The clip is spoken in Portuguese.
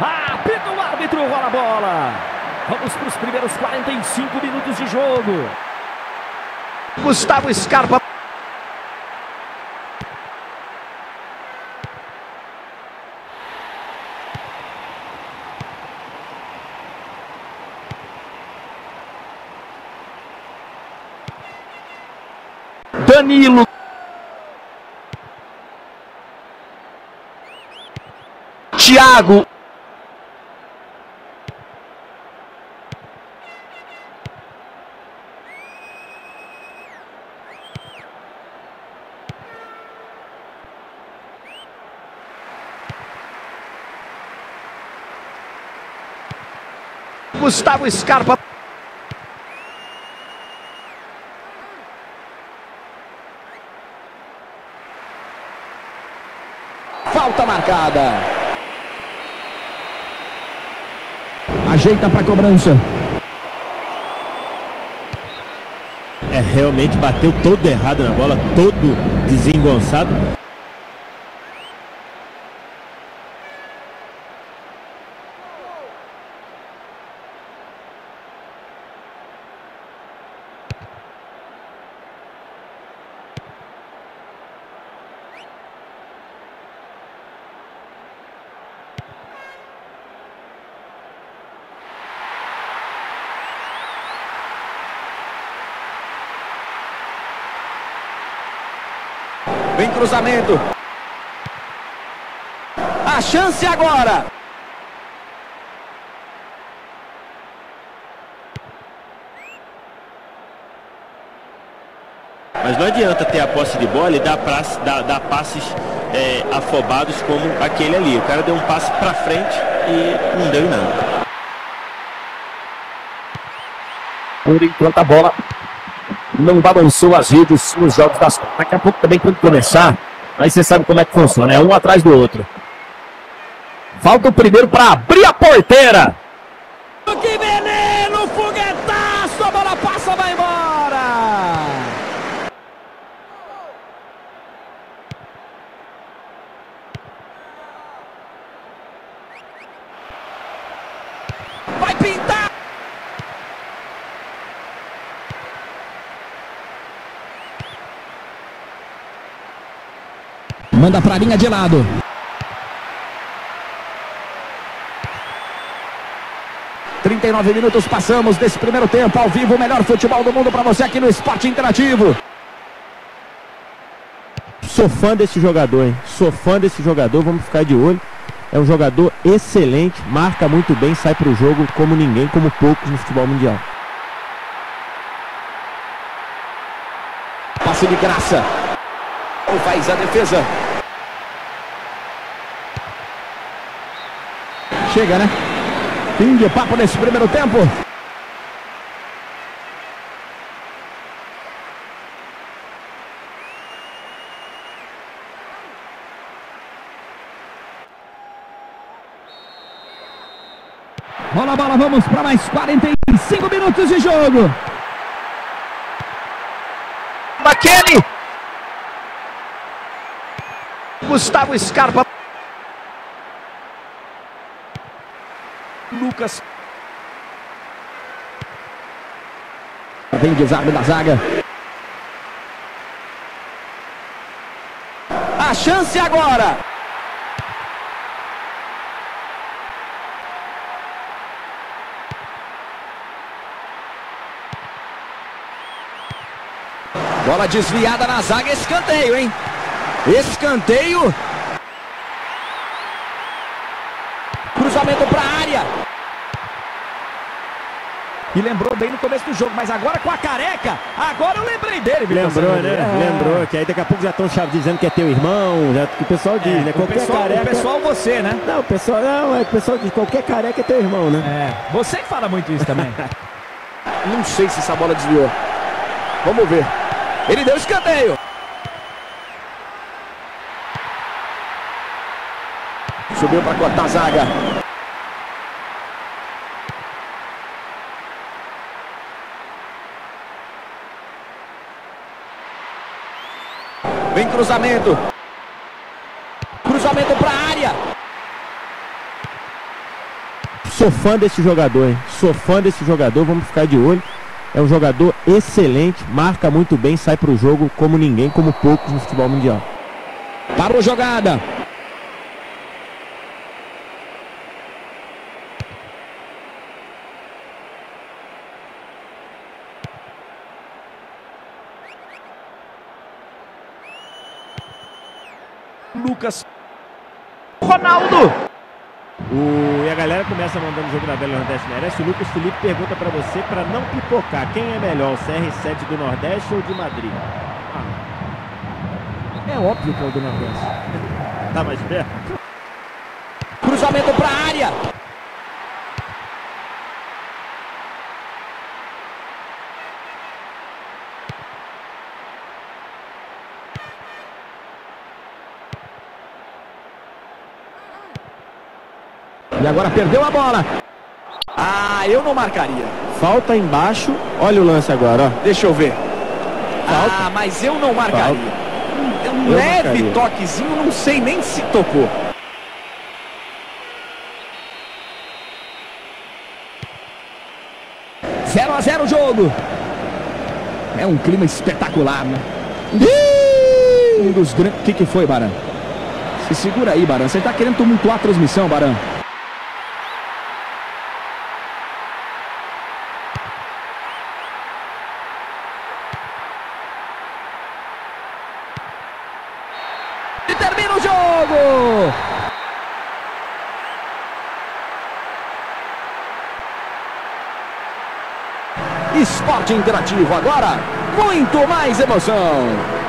Apita o árbitro, rola a bola. Vamos para os primeiros 45 minutos de jogo. Gustavo Scarpa. Danilo. Thiago. Gustavo Scarpa. Falta marcada. Ajeita para cobrança. É, realmente bateu todo errado na bola, todo desengonçado. Vem cruzamento. A chance agora. Mas não adianta ter a posse de bola e dar passes afobados como aquele ali. O cara deu um passe para frente e não deu nada. Por enquanto a bola não balançou as redes nos jogos das... Daqui a pouco também, quando começar, aí você sabe como é que funciona, é um atrás do outro. Falta o primeiro para abrir a porteira. Que veneno, foguetaço, a bola passa, vai embora. Vai pintar. Manda pra linha de lado. R$ 39 passamos desse primeiro tempo ao vivo. O melhor futebol do mundo pra você aqui no Esporte Interativo. Sou fã desse jogador, hein? Sou fã desse jogador, vamos ficar de olho. É um jogador excelente, marca muito bem, sai pro jogo como ninguém, como poucos no futebol mundial. Passe de graça. Faz a defesa. Chega, né? Fim de papo nesse primeiro tempo. Rola a bola, vamos para mais 45 minutos de jogo. Daquele. Gustavo Scarpa. Lucas. Vem desarme da zaga. A chance agora. Bola desviada na zaga, escanteio, hein? Escanteio. Cruzamento para a área. E lembrou bem no começo do jogo, mas agora com a careca. Agora eu lembrei dele. Lembrou, né? É. Lembrou, que aí daqui a pouco já estão dizendo que é teu irmão. Já, o pessoal diz, né? Qualquer pessoal, careca... O pessoal você, né? Não, o pessoal não, é o pessoal diz, qualquer careca é teu irmão, né? É, você que fala muito isso também. Não sei se essa bola desviou. Vamos ver. Ele deu escanteio. Subiu para cortar a zaga. Vem cruzamento. Cruzamento para a área. Sou fã desse jogador, hein? Sou fã desse jogador, vamos ficar de olho. É um jogador excelente, marca muito bem, sai pro jogo como ninguém, como poucos no futebol mundial. Parou jogada. Lucas. Ronaldo. E a galera começa mandando o jogo da Bela Nordeste Merece. O Lucas Felipe pergunta pra você, pra não pipocar, quem é melhor, o CR7 do Nordeste ou de Madrid? Ah, é óbvio que é o do Nordeste. Tá mais perto. Cruzamento pra área. E agora perdeu a bola. Ah, eu não marcaria. Falta embaixo. Olha o lance agora, ó. Deixa eu ver. Falta. Ah, mas eu não marcaria. Falta. Um leve toquezinho, não sei nem se tocou. Zero a zero o jogo. É um clima espetacular, né? Um dos grandes... O que que foi, Baran? Se segura aí, Baran. Você tá querendo tumultuar a transmissão, Baran? Termina o jogo! Esporte Interativo agora, muito mais emoção!